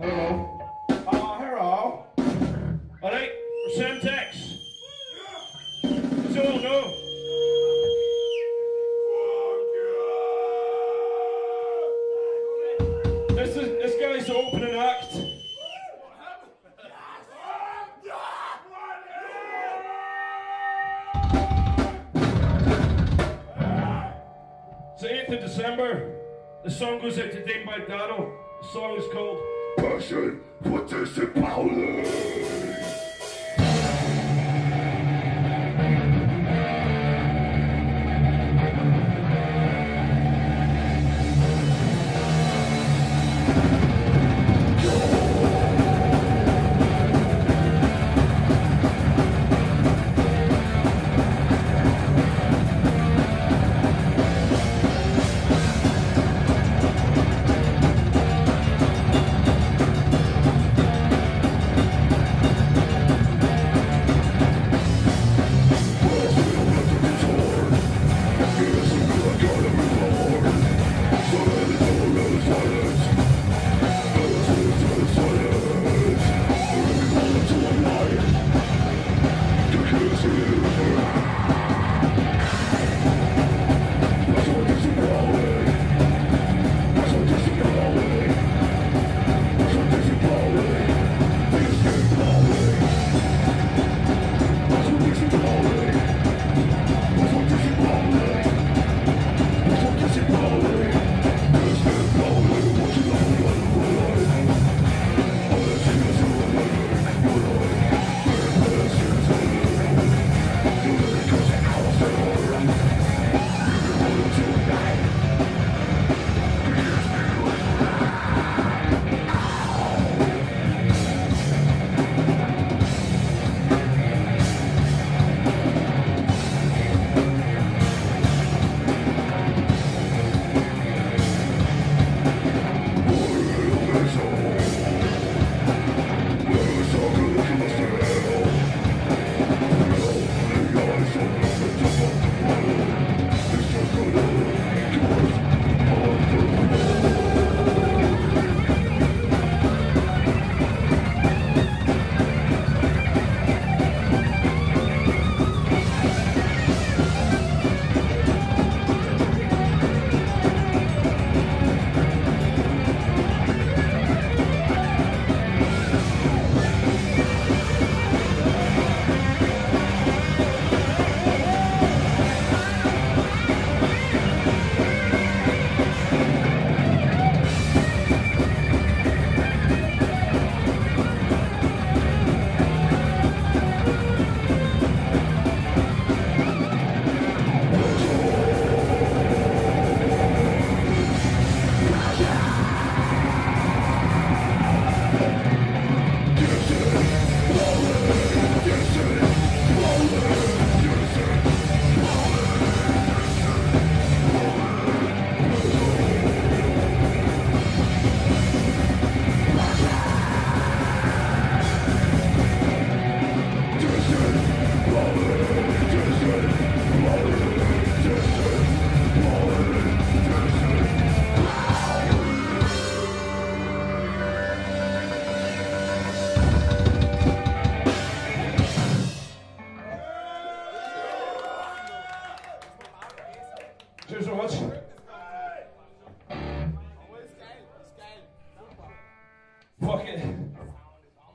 Hello. Hello. All right, for Semtex. So no. This guy's the opening act. It's the 8th of December. The song goes out to Dame Bagdado. The song is called Passion for Tested Power.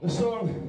It's not the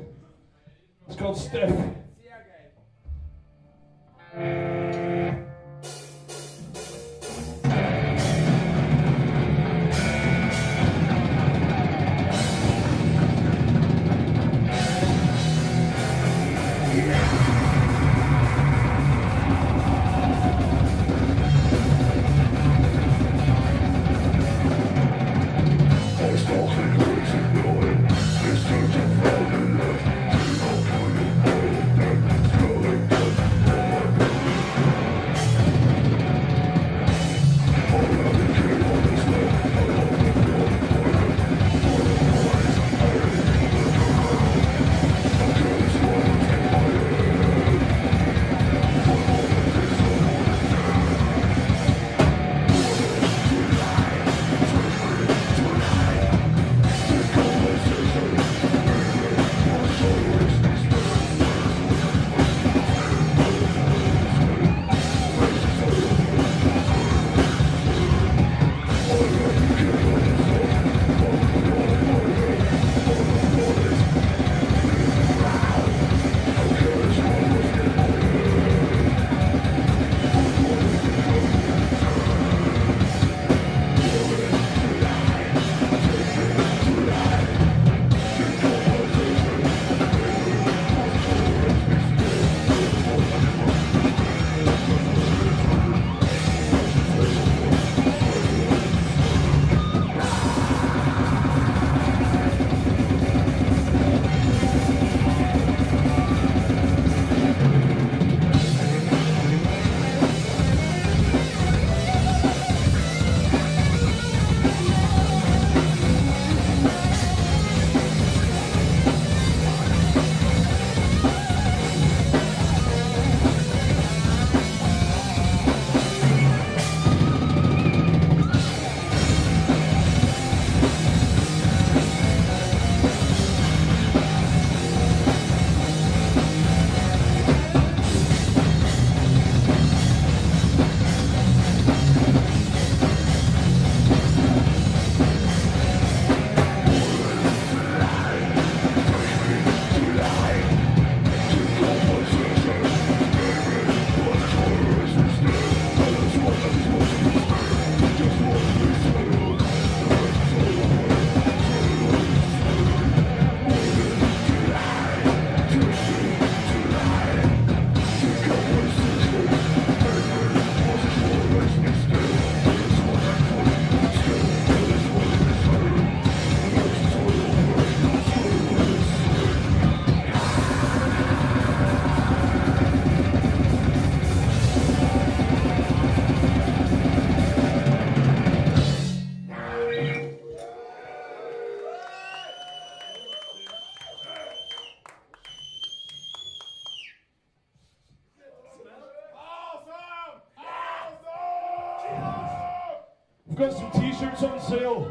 We've got some t-shirts on sale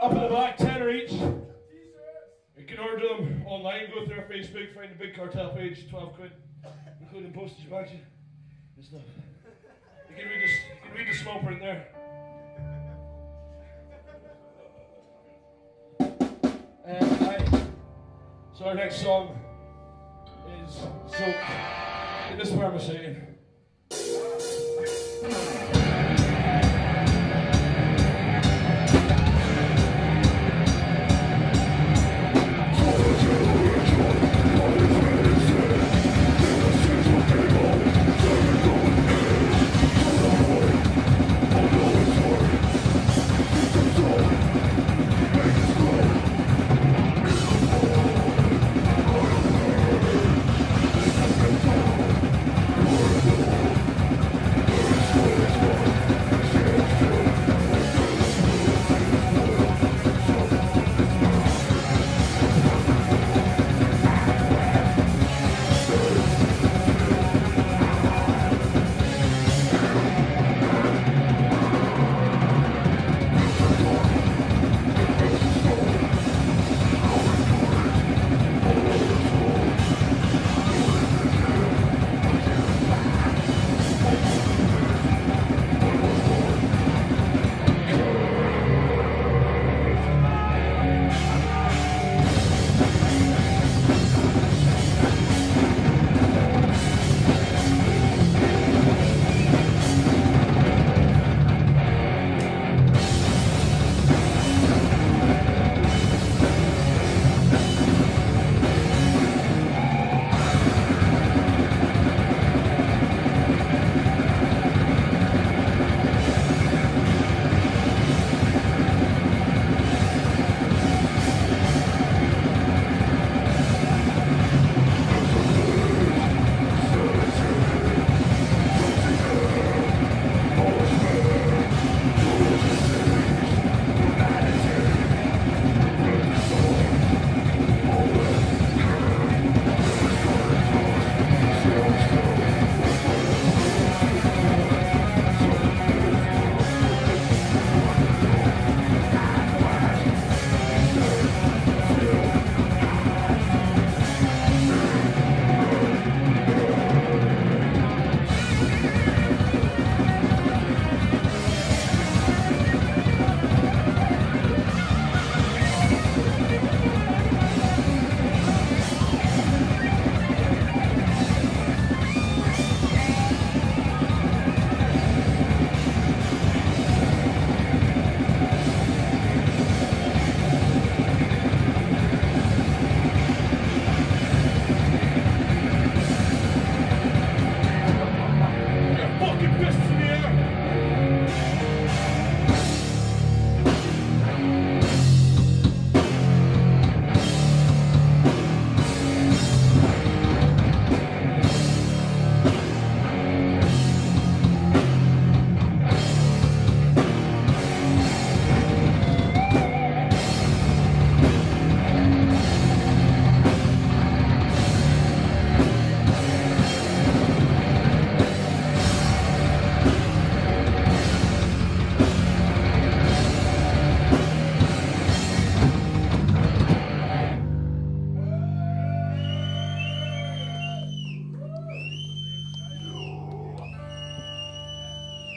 up in the back, £10 each. You can order them online, go through our Facebook, find the Big Cartel page, £12, including postage badges and stuff. You can read the small print there. So our next song is Zoke. And this is where I'm saying.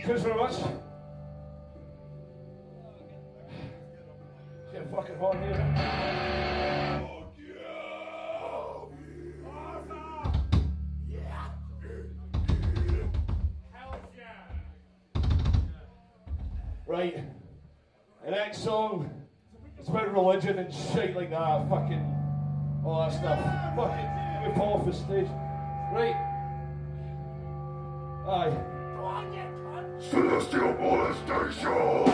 Thanks very much. It's getting fucking hot here. Right. The next song is about religion and shit like that. Fucking all that stuff. Fucking whip off the stage. Right. Aye. Celestial molestation!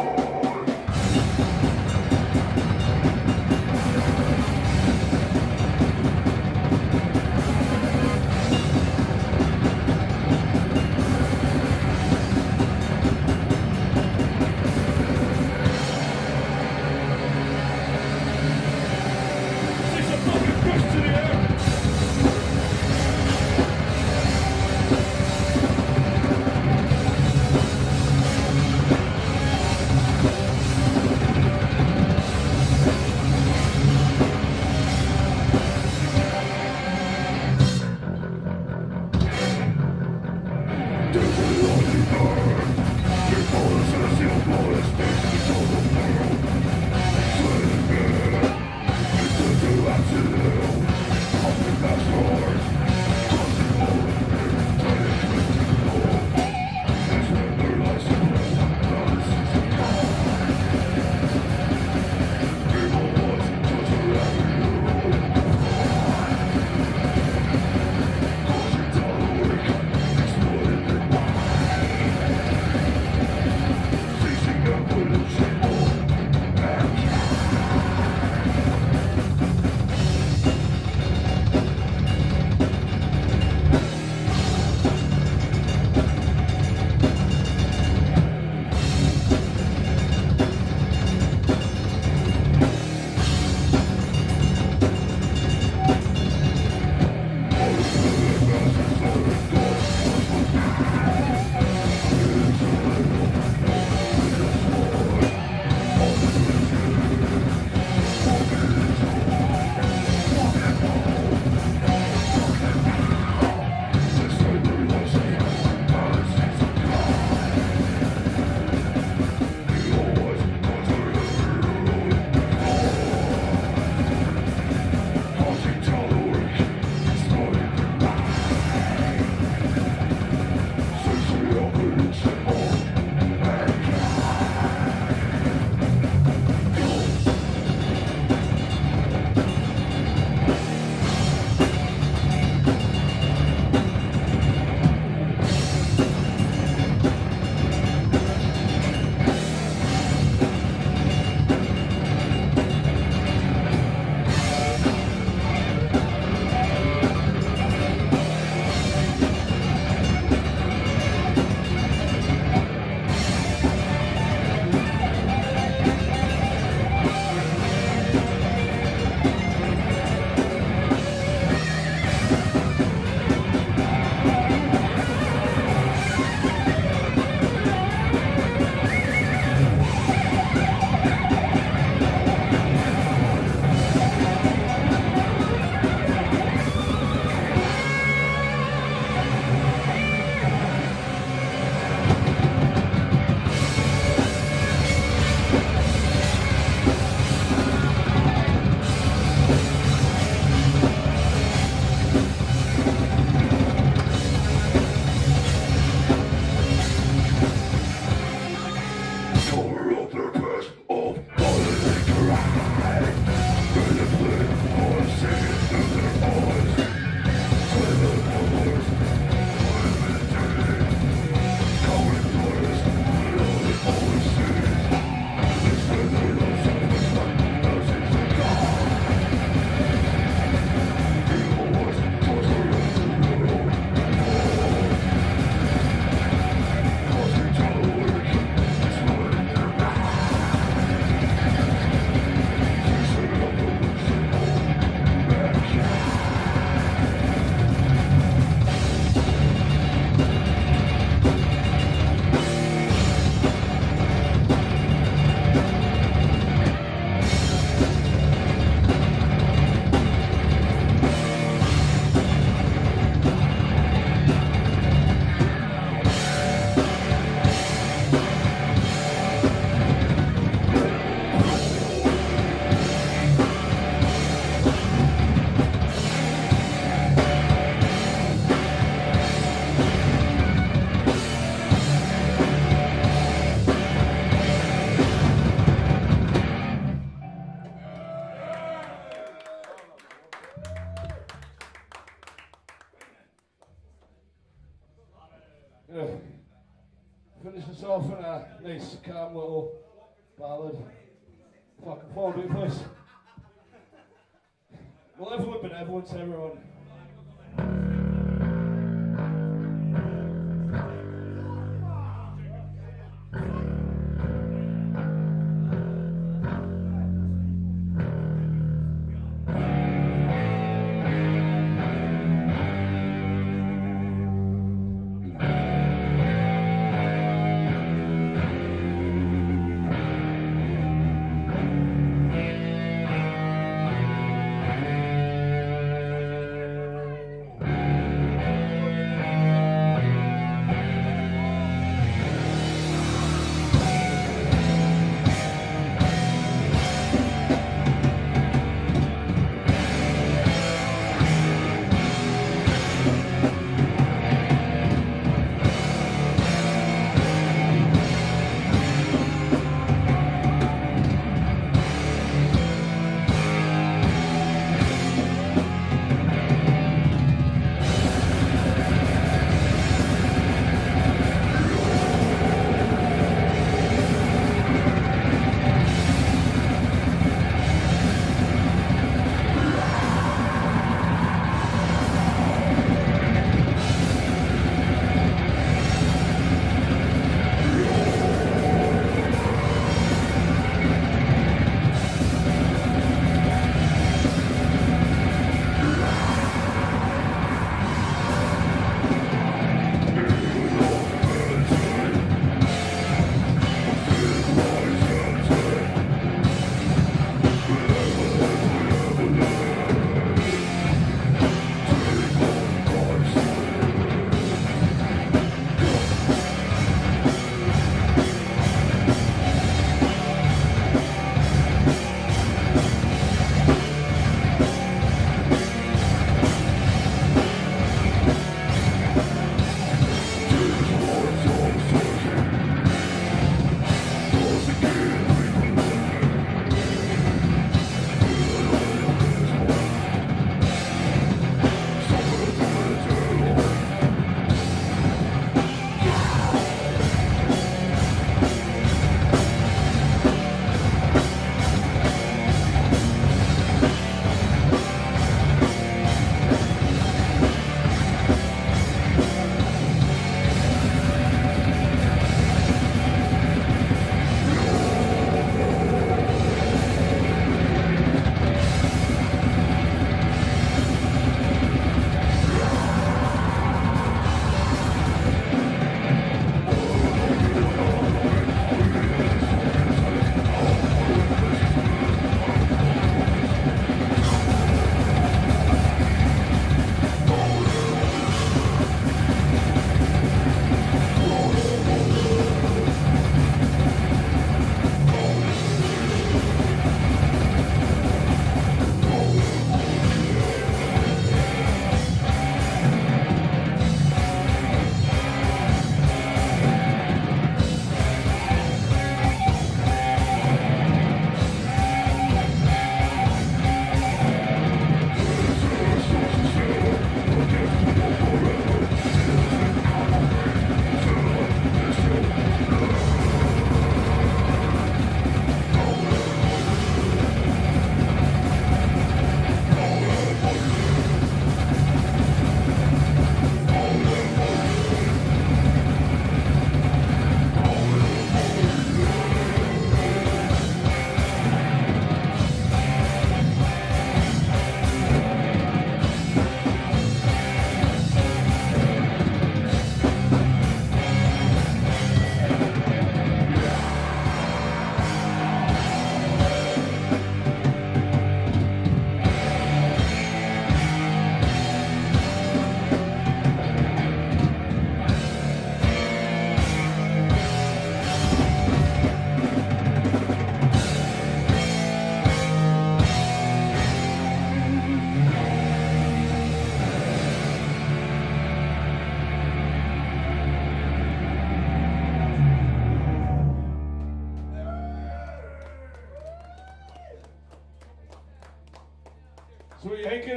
finish us off in a nice, calm little ballad. Fucking forward with us. Well, everyone but everyone to everyone.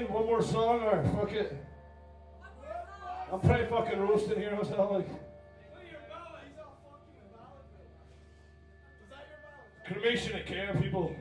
One more song or fuck it? I'm pretty fucking roasting here myself, like. Cremation at care, people.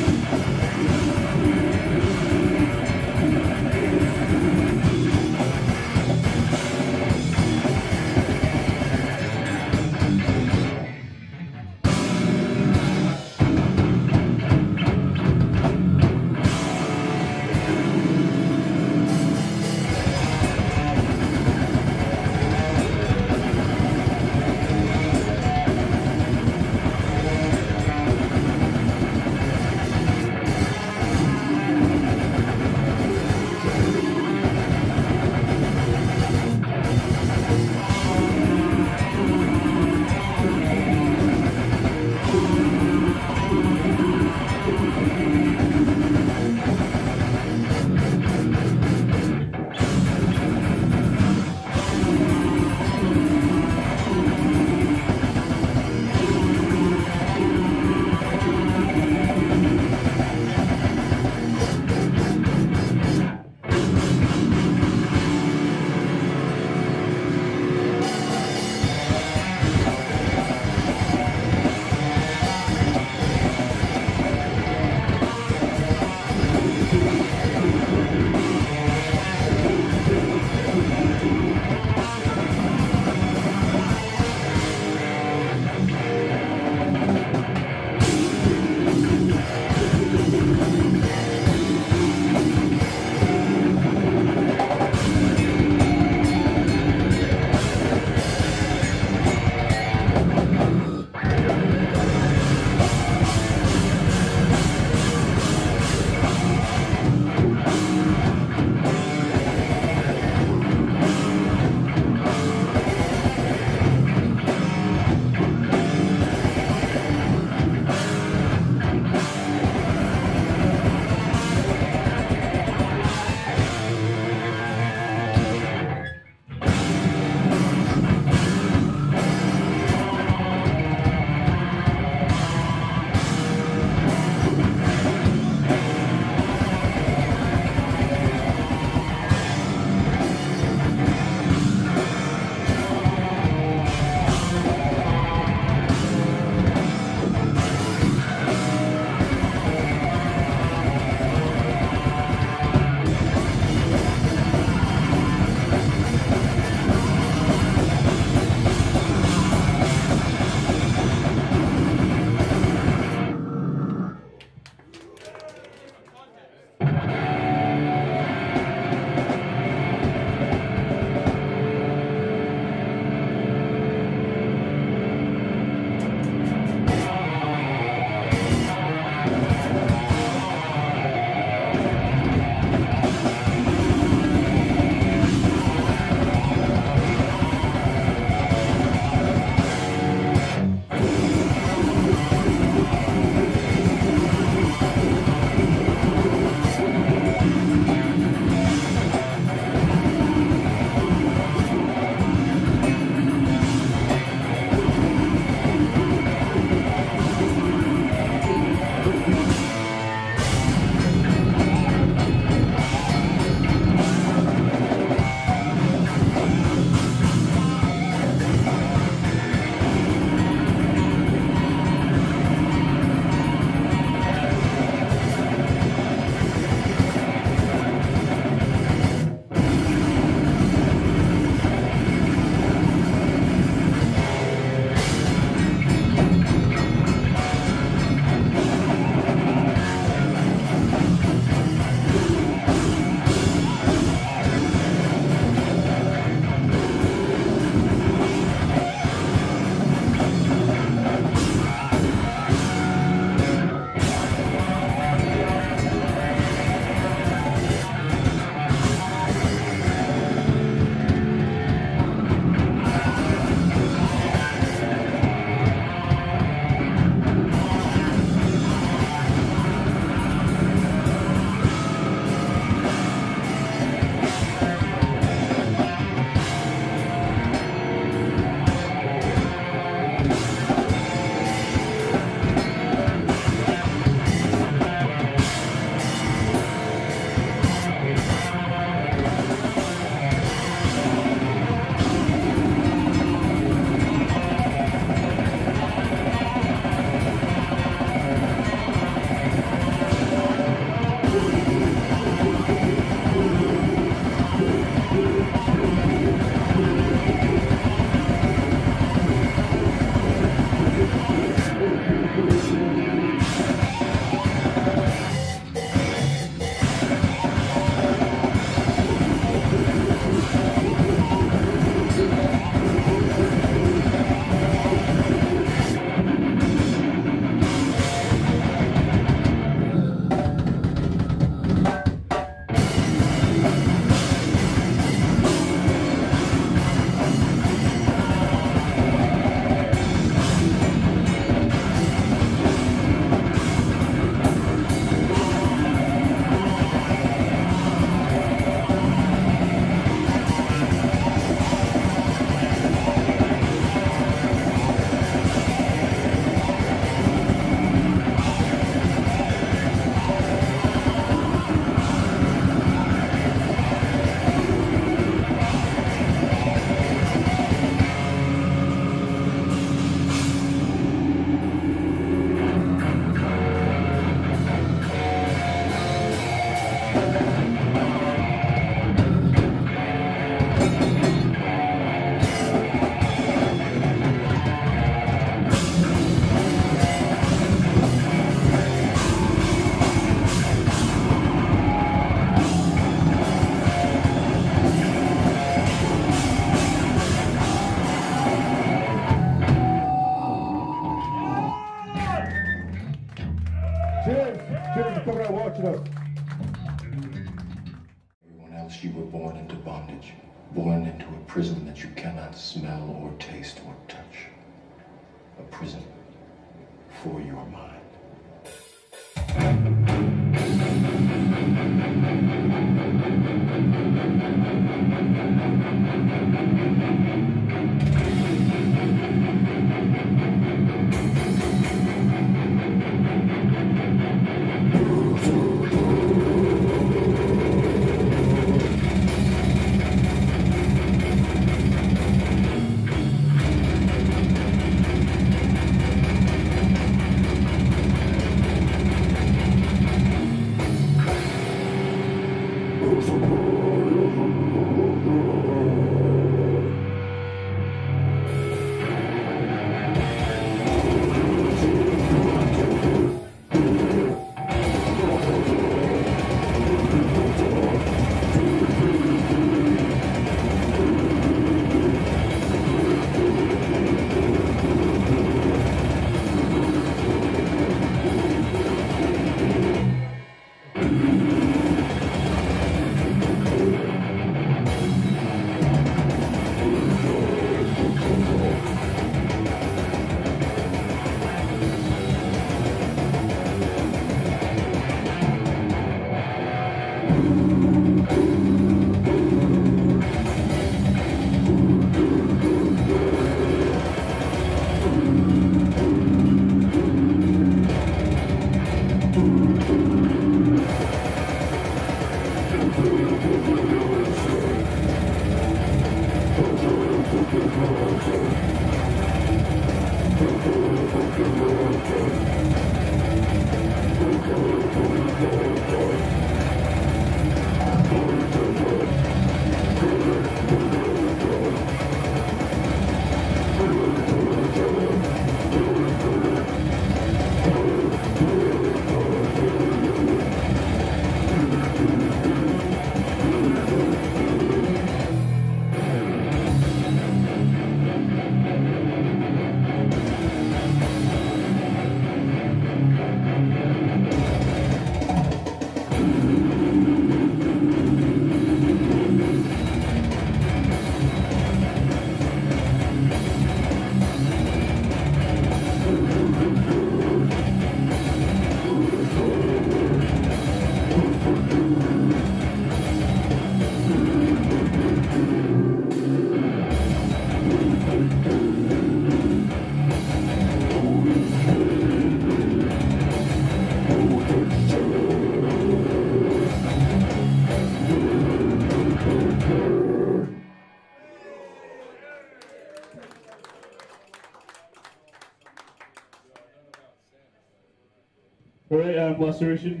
Laceration.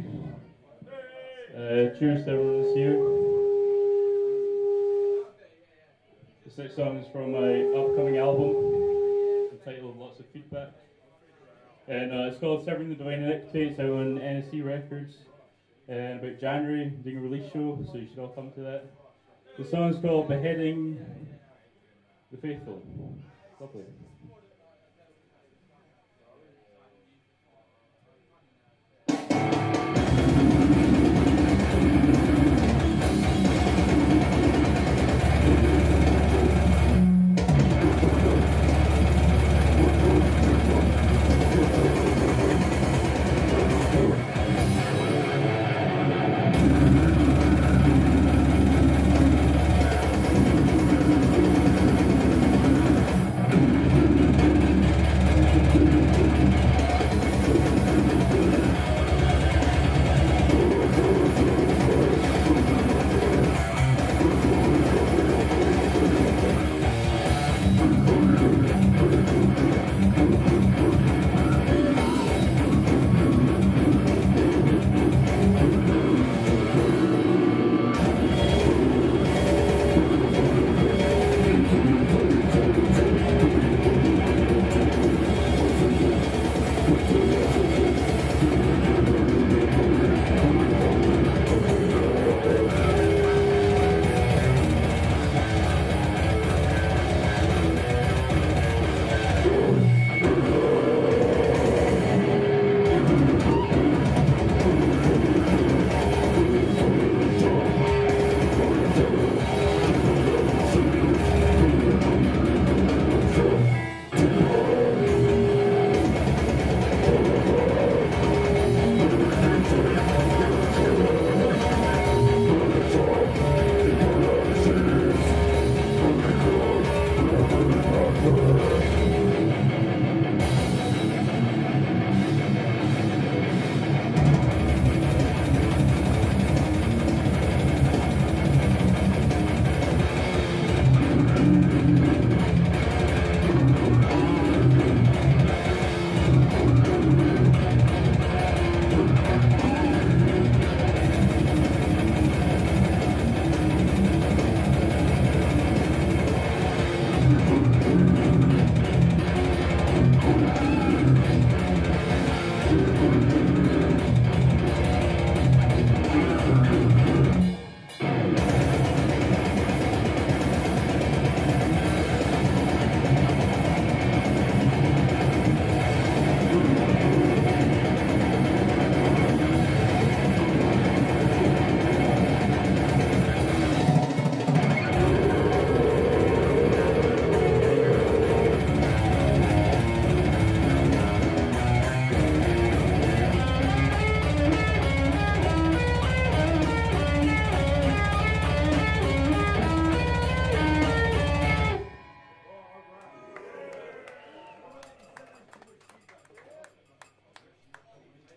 Cheers to everyone that's here. This next song is from my upcoming album entitled Lots of Feedback. And it's called Severing the Divine Elect. It's out on NSC Records. And about January, I'm doing a release show, so you should all come to that. The song is called Beheading the Faithful. Lovely.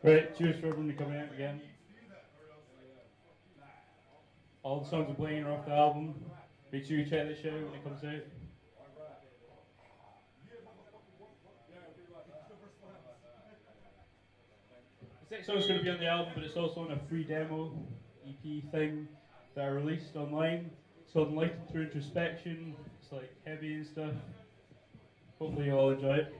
Right, cheers for everyone to come out again. All the songs we're playing are off the album. Make sure you check the show when it comes out. The next song's going to be on the album, but it's also on a free demo EP thing that I released online. It's called Enlightened Through Introspection. It's like heavy and stuff. Hopefully you all enjoy it.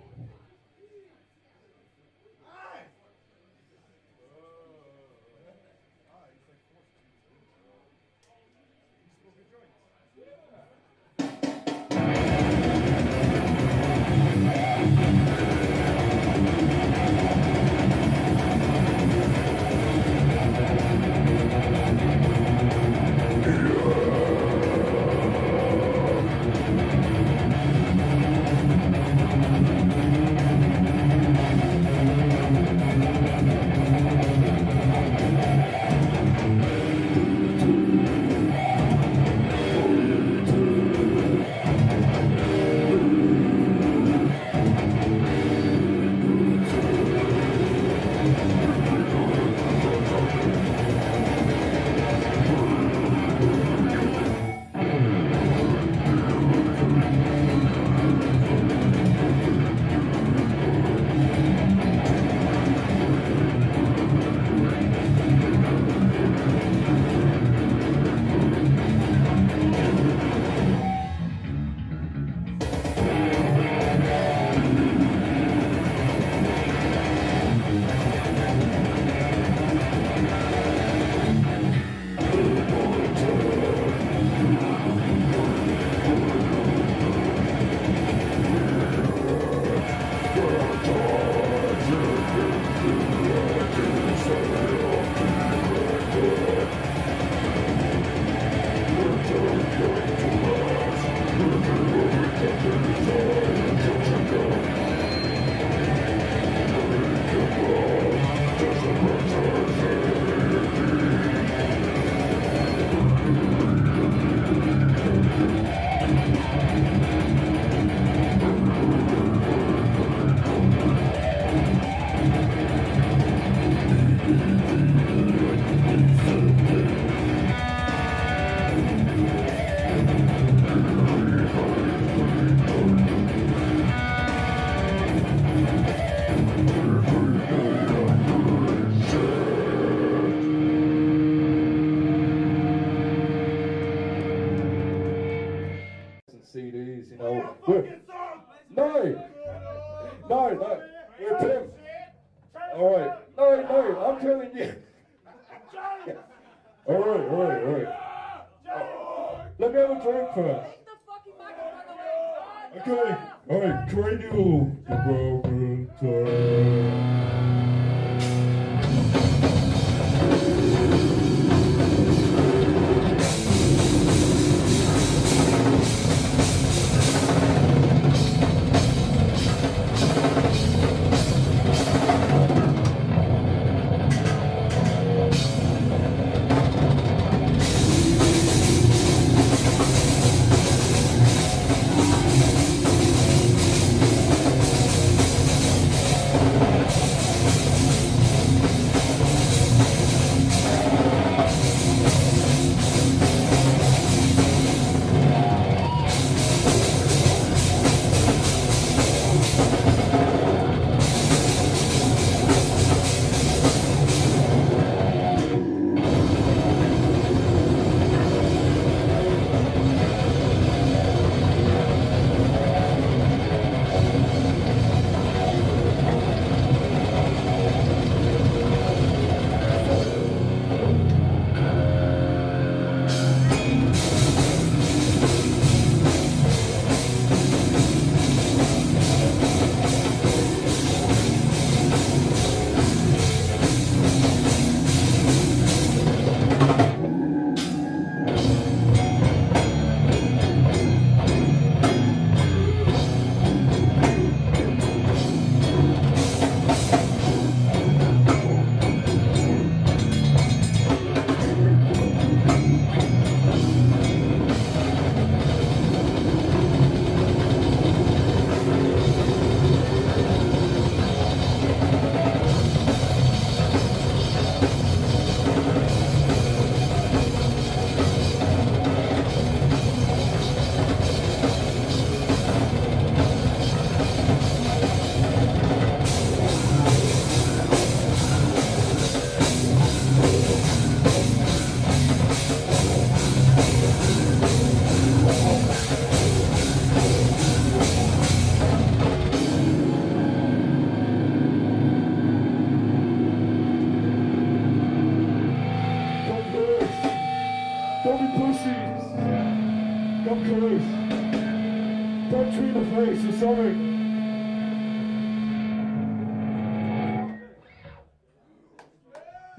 Don't treat the place, you're sorry.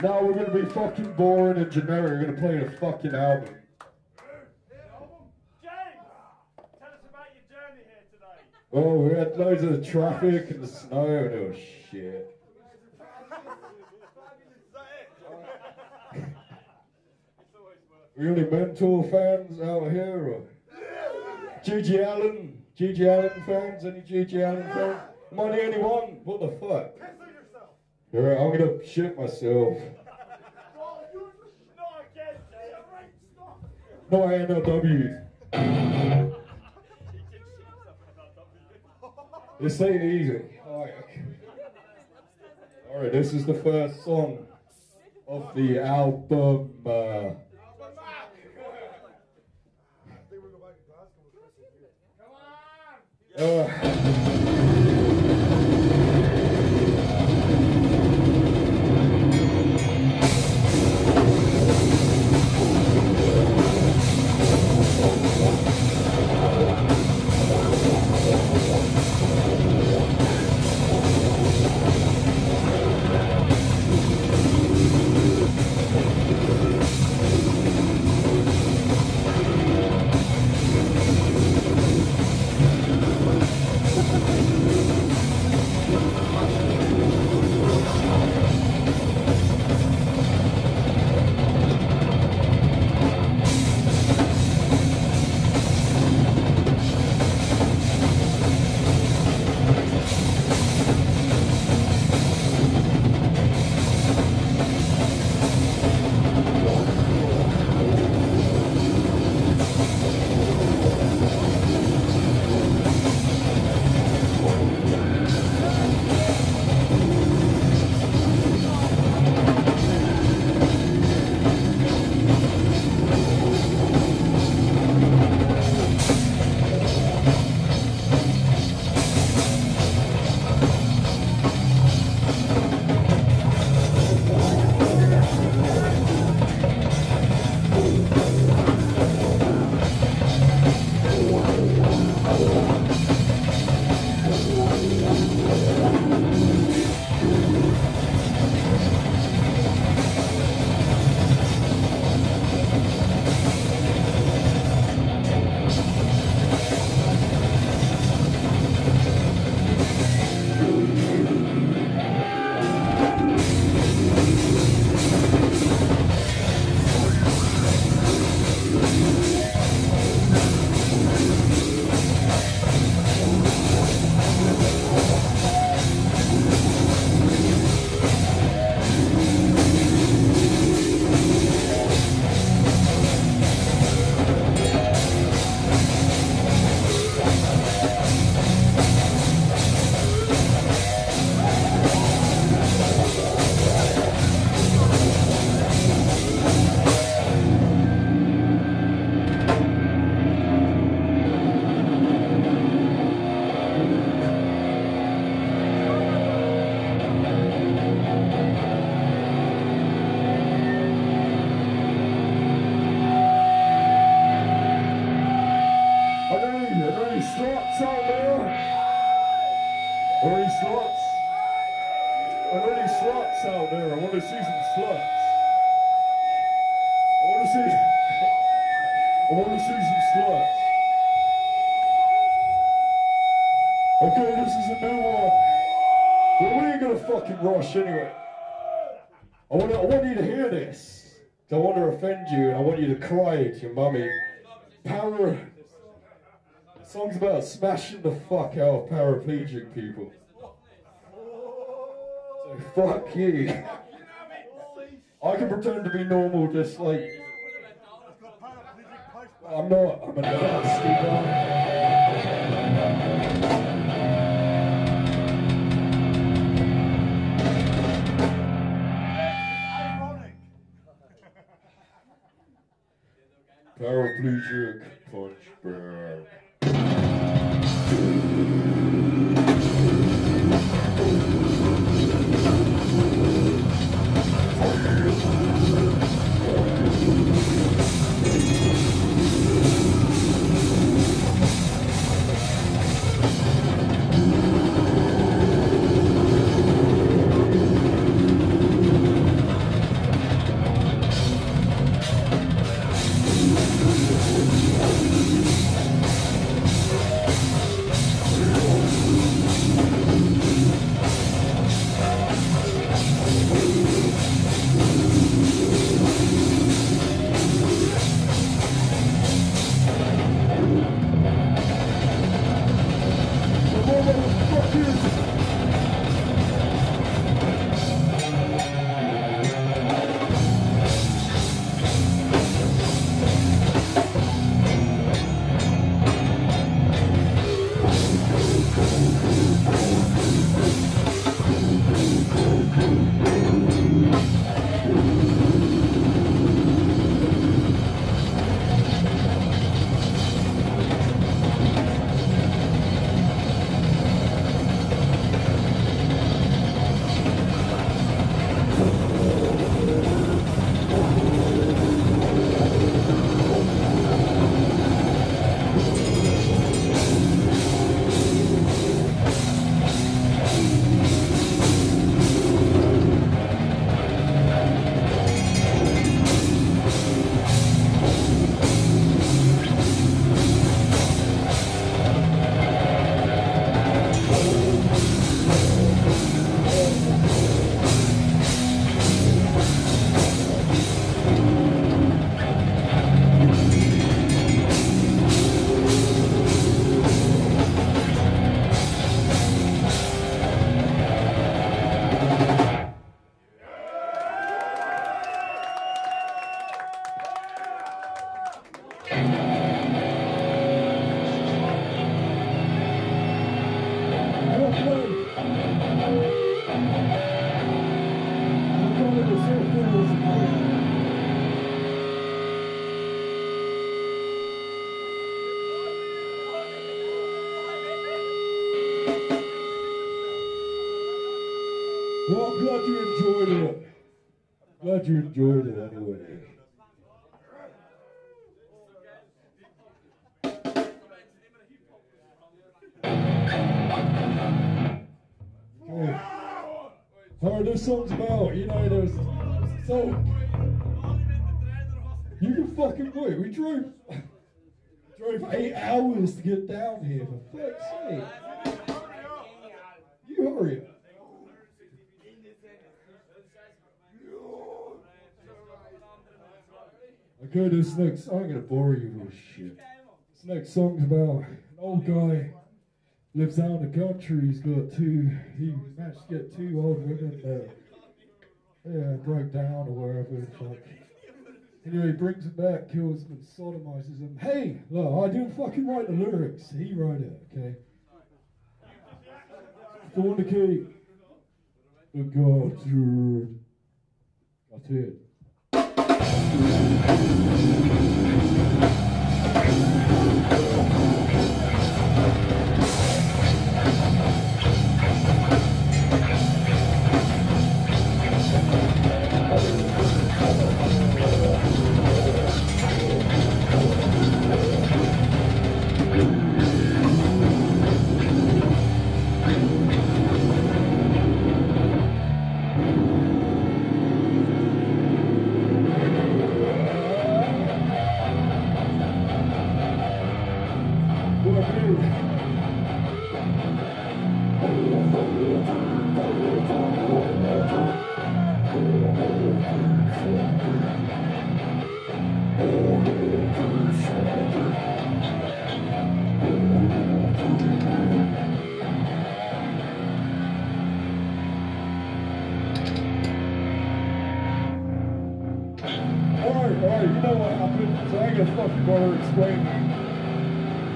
Now we're gonna be fucking boring and generic. We're gonna play a fucking album. Oh, we had loads of traffic and the snow and it was shit. Really mental fans out here? Or? GG Allin? GG Allin fans? Any GG Allin fans? Am I the only one? What the fuck? You're right, I'm gonna shit myself. No, I ain't no W. This ain't easy. Alright, this is the first song of the album. Rush anyway. I want you to hear this. Don't want to offend you, and I want you to cry to your mummy. Para. The song's about smashing the fuck out of paraplegic people. So fuck you. I can pretend to be normal, just like I'm not. I'm a nasty guy. Paraplegic punch bag. Well, I'm glad you enjoyed it. I'm glad you enjoyed it anyway. Okay. Alright, this song's about, you know, there's... So... You can fucking wait. We drove 8 hours to get down here, for fuck's sake. You hurry up. Okay, this next song, I'm gonna bore you with shit. This next song's about an old guy lives out in the country. He's got he managed to get 2 old women that broke down or wherever. Like. Anyway, he brings them back, kills them, and sodomizes them. Hey, look, I didn't fucking write the lyrics. He wrote it, okay? Fornicate the God. That's it. Alright, you know what happened? So I ain't gonna fucking bother explaining.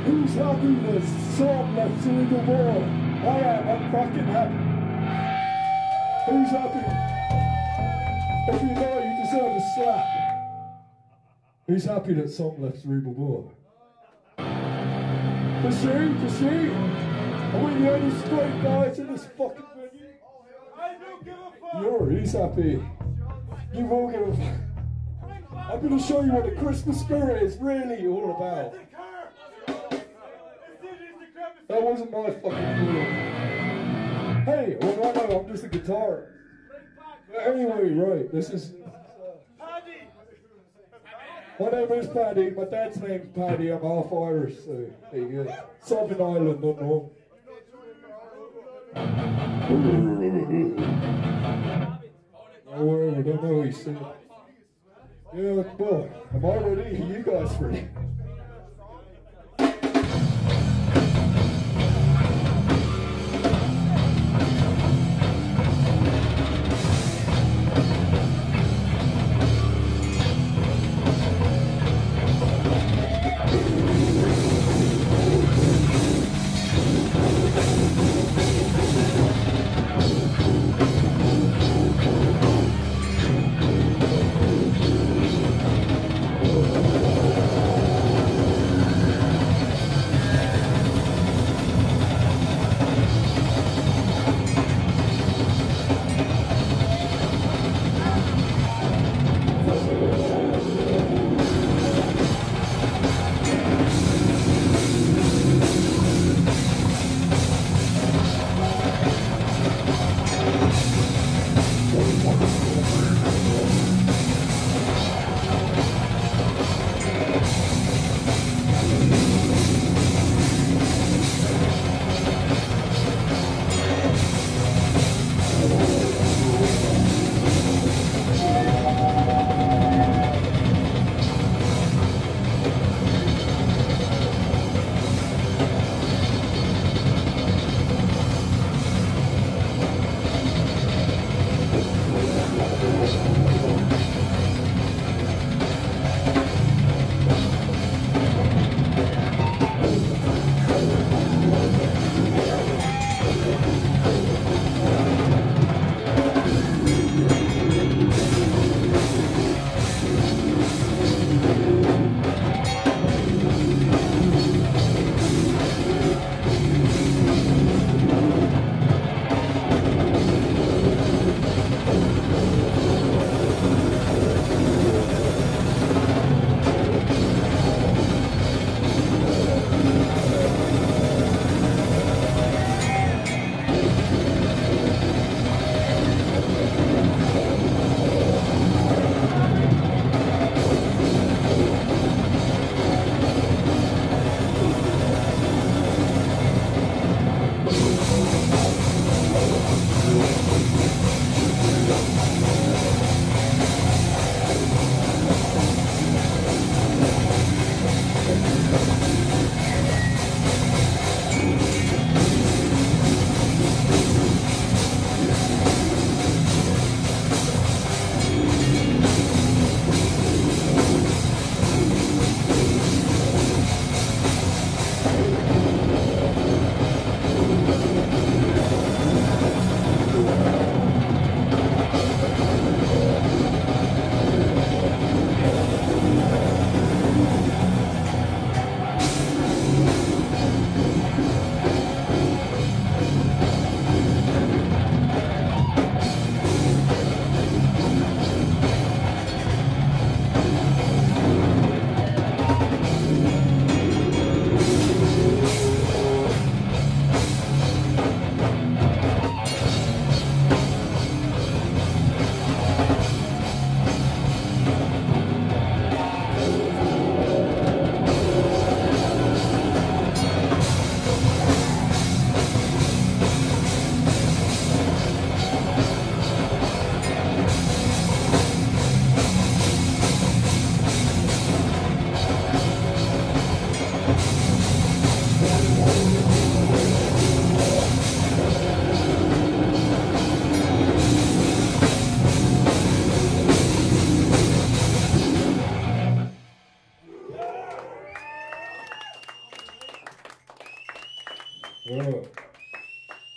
Who's happy there's some left in the world? I am, I'm fucking happy. Who's happy? If you know, you deserve a slap. Who's happy that some left through the war? To see? Are we the only straight guys in this fucking venue? I don't give a fuck! He's happy. You all give a fuck. I'm going to show you what the Christmas spirit is really all about. That wasn't my fucking clue. Hey, well, I know, I'm just a guitar. But anyway, right, this is... My name is Paddy, my dad's name's Paddy, I'm half Irish, so there you go. Southern Ireland, not North. Oh, well, I don't know what he's saying. Yeah, well, am I ready? Are you guys ready?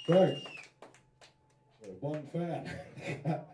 Right. So, one fan.